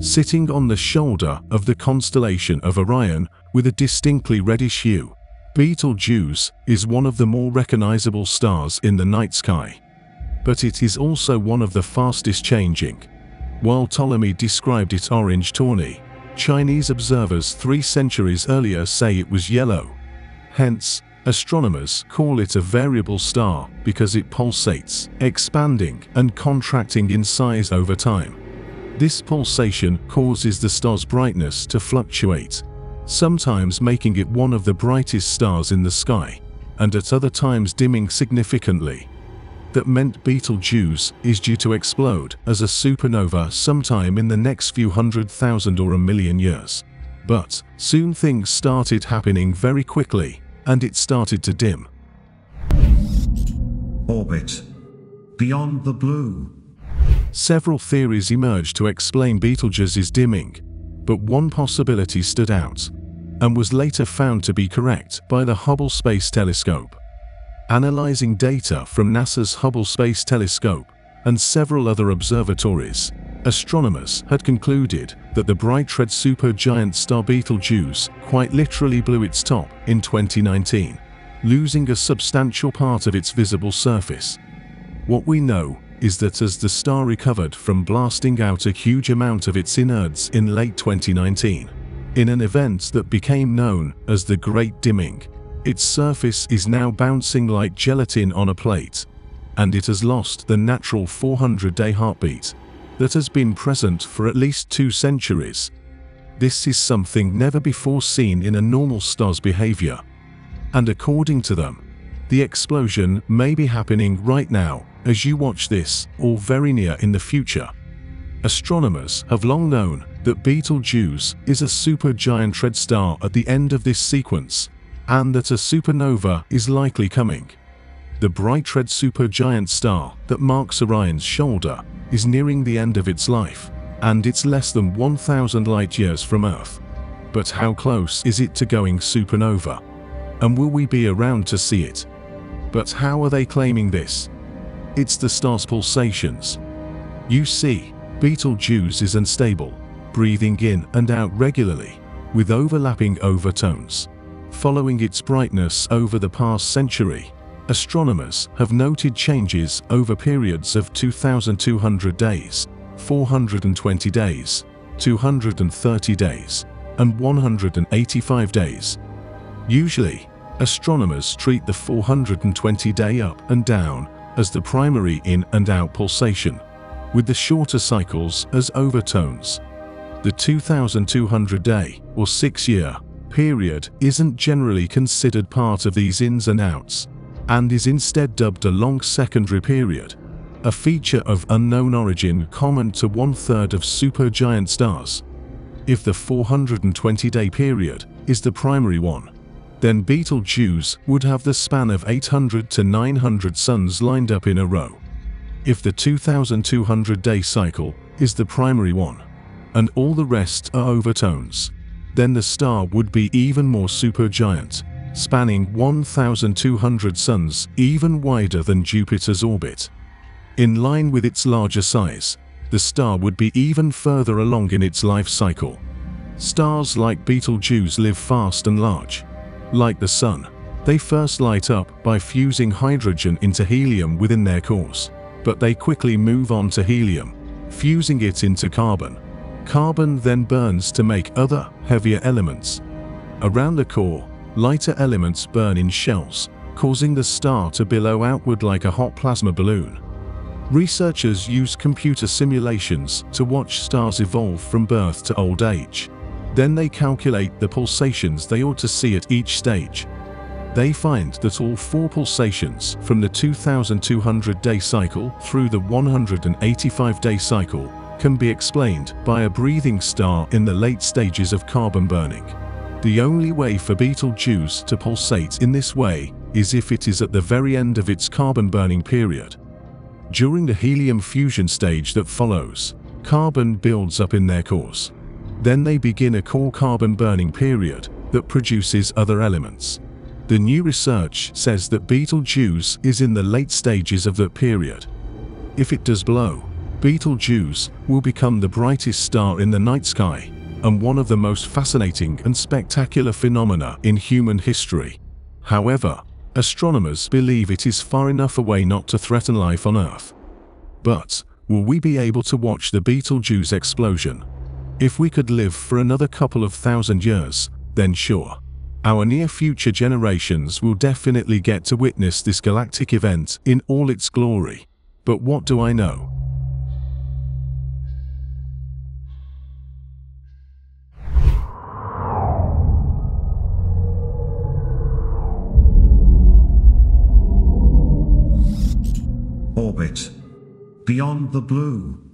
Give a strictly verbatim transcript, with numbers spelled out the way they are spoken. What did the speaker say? sitting on the shoulder of the constellation of Orion with a distinctly reddish hue. Betelgeuse is one of the more recognizable stars in the night sky, but it is also one of the fastest changing. While Ptolemy described it orange-tawny, Chinese observers three centuries earlier say it was yellow. Hence, astronomers call it a variable star because it pulsates, expanding and contracting in size over time. This pulsation causes the star's brightness to fluctuate, sometimes making it one of the brightest stars in the sky, and at other times dimming significantly. That meant Betelgeuse is due to explode as a supernova sometime in the next few hundred thousand or a million years. But soon things started happening very quickly, and it started to dim. Orbit. Beyond the blue. Several theories emerged to explain Betelgeuse's dimming, but one possibility stood out, and was later found to be correct by the Hubble Space Telescope. Analyzing data from NASA's Hubble Space Telescope and several other observatories, astronomers had concluded that the bright red supergiant star Betelgeuse quite literally blew its top in twenty nineteen, losing a substantial part of its visible surface. What we know is that as the star recovered from blasting out a huge amount of its innards in late twenty nineteen, in an event that became known as the Great Dimming, its surface is now bouncing like gelatin on a plate, and it has lost the natural four hundred day heartbeat that has been present for at least two centuries. This is something never before seen in a normal star's behavior, and according to them, the explosion may be happening right now as you watch this, or very near in the future. Astronomers have long known that Betelgeuse is a supergiant red star at the end of this sequence, and that a supernova is likely coming. The bright red supergiant star that marks Orion's shoulder is nearing the end of its life, and it's less than one thousand light-years from Earth. But how close is it to going supernova? And will we be around to see it? But how are they claiming this? It's the star's pulsations. You see, Betelgeuse is unstable, breathing in and out regularly, with overlapping overtones. Following its brightness over the past century, astronomers have noted changes over periods of two thousand two hundred days, four hundred twenty days, two hundred thirty days, and one hundred eighty-five days. Usually, astronomers treat the four hundred twenty day up and down as the primary in and out pulsation, with the shorter cycles as overtones. The two thousand two hundred day, or six year, period isn't generally considered part of these ins and outs, and is instead dubbed a long secondary period, a feature of unknown origin common to one-third of supergiant stars. If the four hundred twenty day period is the primary one, then Betelgeuse would have the span of eight hundred to nine hundred suns lined up in a row. If the two thousand two hundred day cycle is the primary one, and all the rest are overtones, then the star would be even more supergiant, spanning one thousand two hundred suns, even wider than Jupiter's orbit. In line with its larger size, the star would be even further along in its life cycle. Stars like Betelgeuse live fast and large. Like the Sun, they first light up by fusing hydrogen into helium within their cores, but they quickly move on to helium, fusing it into carbon. Carbon then burns to make other, heavier elements. Around the core, lighter elements burn in shells, causing the star to billow outward like a hot plasma balloon. Researchers use computer simulations to watch stars evolve from birth to old age. Then they calculate the pulsations they ought to see at each stage. They find that all four pulsations from the two thousand two hundred day cycle through the one hundred eighty-five day cycle can be explained by a breathing star in the late stages of carbon burning. The only way for Betelgeuse to pulsate in this way is if it is at the very end of its carbon burning period. During the helium fusion stage that follows, carbon builds up in their cores. Then they begin a core carbon burning period that produces other elements. The new research says that Betelgeuse is in the late stages of that period. If it does blow, Betelgeuse will become the brightest star in the night sky and one of the most fascinating and spectacular phenomena in human history. However, astronomers believe it is far enough away not to threaten life on Earth. But will we be able to watch the Betelgeuse explosion? If we could live for another couple of thousand years, then sure. Our near-future generations will definitely get to witness this galactic event in all its glory. But what do I know? Orbit. Beyond the blue.